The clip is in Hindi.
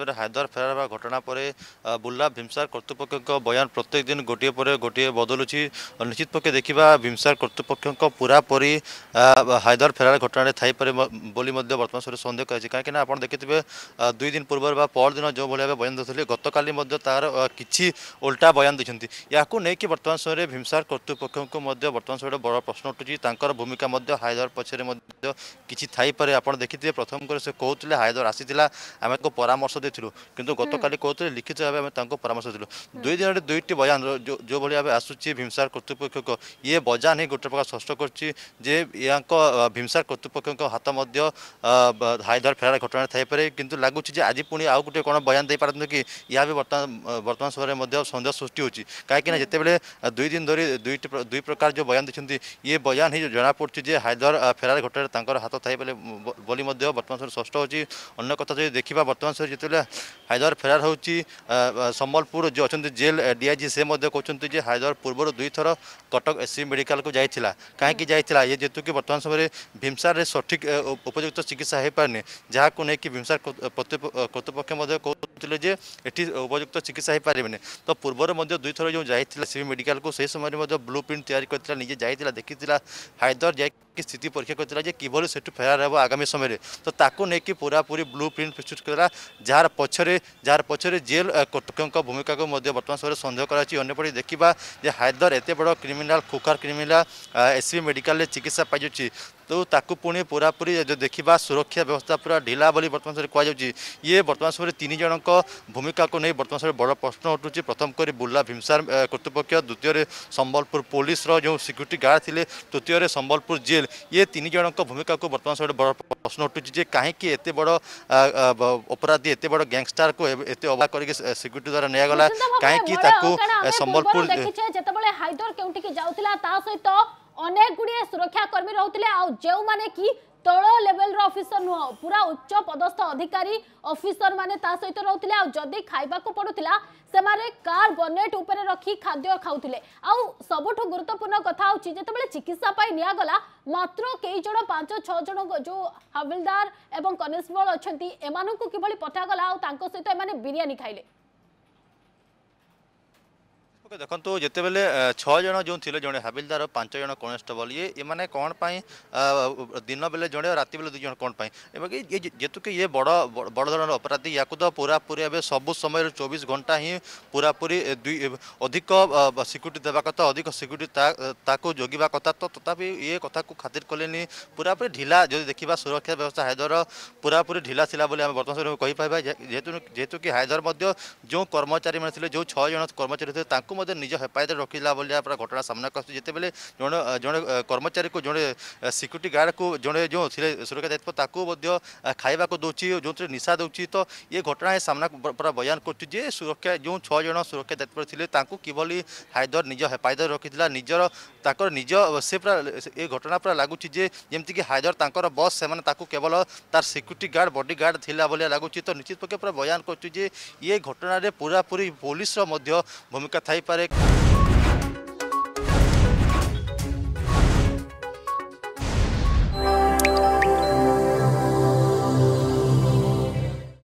हायदर फेरार घटना पर बुर्ला भीमसार कर्तृपक्ष बयान प्रत्येक दिन गोटे बदलुची निश्चित पक्षे देखा भीमसार कर्तृपक्ष पूरापूरी हायदर फेरार घटना थाईपे बर्तमान समय सन्देह कहीं आप देखिए दुई दिन पूर्व पर दिन जो भाव बयान देते गत काली तार कि उल्टा बयान देते या बर्तमान समय भीमसार कर्तृपक्ष बर्तमान समय बड़ प्रश्न उठूँगी भूमिका हायदर पक्ष कि थाईपे आप देखिए प्रथम कर से कहते हायदर आसी आम परामर्श किंतु गत काली कहते लिखित भाव में परामर्श दुई दिन दुईटी बयान जो भाई भाव आसूची भीमसार कर्तृपक्ष ये बजान ही गोटे प्रकार स्पष्ट कर भीमसार कर्तृपक्ष हाथ हायदर फेरार घटना थाईपे किंतु लगुच आज पुणी आउ गोटे कौन बयान दे पारत कि या भी बर्तमान समय सन्देह सृष्टि होती कहीं जितेबाला दुई दिन धरी दुई प्रकार जो बयान देखते ये बयान ही जना पड़ी हायदर फेरार घटना हाथ थाईपे बर्तमान समय स्पष्ट होती अगर कथा जो देखा बर्तमान समय जिते हायदर फेरार होची संबलपुर जो अच्छा जेल डीआईजी से कहते हायदर पूर्व दुई थर कटक एससीबी मेडिकल को जाइला कहीं जाइला ये जेतु कि वर्तमान समय भीमसार रे सठिक उपयुक्त चिकित्सा हो पारे जहाँ को लेकिन भीमसार कर्तृपक्ष कहते ये उपयुक्त चिकित्सा हो पारे तो पूर्व दुई थर जो जाइला एससीबी मेडिकल को सही समय ब्लू प्रिंट तैयारी निजे जाइला देखी हायदर जा स्थिति परीक्षा करते से फेरार हे आगामी समय तो ताकू नहीं पूरापूरी ब्लू प्रिंट प्रस्तुत करा जार पछरे जेल कर्तृपक्ष भूमिका को बर्तमान समय सन्देह करपटे देखा हायदर एत बड़ क्रिमिनाल खुखार क्रिमिनाल एससीबी मेडिकल चिकित्सा पाई तो ताकू पुणी पूरापूरी जो देखा सुरक्षा व्यवस्था पूरा ढिला बर्तमान समय कहुच्छी ये बर्तमान समय तीन जन भूमिका को नहीं बर्तमान समय बड़ प्रश्न उठूँगी प्रथम कर बुर्ला भीमसार कर्तृपक्ष द्वितीय संबलपुर पुलिस जो सिक्यूरिटी गार्ड थे तृतीय संबलपुर जेल ये तीन जन भूमिका को बर्तमान समय बड़ प्रश्न उठूँगी कहीं एत बड़ अपराधी एत बड़ गैंगस्टर को एत अबा करके सिक्यूरिटी द्वारा निगला कहीं संबलपुर अनेक गुड़िया सुरक्षाकर्मी रोते जो माने कि तल लेवल ऑफिसर नुह पूरा उच्च पदस्थ अधिकारी ऑफिसर माने सहित रोते जदि खाइबा को पड़ुतिला से कार बनेट उपरे रखी खाद्य खाऊले आउ सबुठु गुरुत्वपूर्ण कथा होची जेतेबेले चिकित्सा पाई निया गला मात्र कई जण 5-6 जण जो हविलदार एवं कनेस्टेबल अछंती एमाननकु किबली पठा गला आउ तांको सहित एमाने बिरियानी खाइले देखो जितेबले छजन जो थे जड़े हाबिलदार 5 जन कनेस्टेबल ये कौन पाई दिन बेले जड़े राति बेले 2 जन कौन पाई जेतु कि ये बड़ बड़ धरण अपराधी या तो पूरापूरी एवं सबु समय 24 घंटा ही पूरापूरी अधिक सिक्यूरिटी देवा कथा अधिक सिक्यूरिटी जोगिबा कथा तो तथापि ये कथा को खातिर कले पूरापूरी ढिला जो देखा सुरक्षा व्यवस्था हायदर पूरापूरी ढिला थी बर्तमान समय कही पाइबा जेहेतु कि हायदर जो कर्मचारी मैंने जो 6 जन कर्मचारी थे निज हेफायत रखा भाया पूरा घटना सामना करते जो कर्मचारी को जो सिक्यूरिटी गार्ड को जड़े जो सुरक्षा दायित्व खावा को दौर जो निशा दौर तो ये घटना सामना पूरा बयान कर सुरक्षा जो 6 जन सुरक्षा दायित्व थे किभली हायदर निज हेफायत रखी निजर तक निज से पूरा ये घटना पूरा लगुच जमीक हायदर तर बस से केवल तार सिक्यूरिटी गार्ड बॉडी गार्ड थिला भाया लगुच तो निश्चित पक्षे पूरा बयान कर घटन पूरापूरी पुलिस भूमिका थाईपे।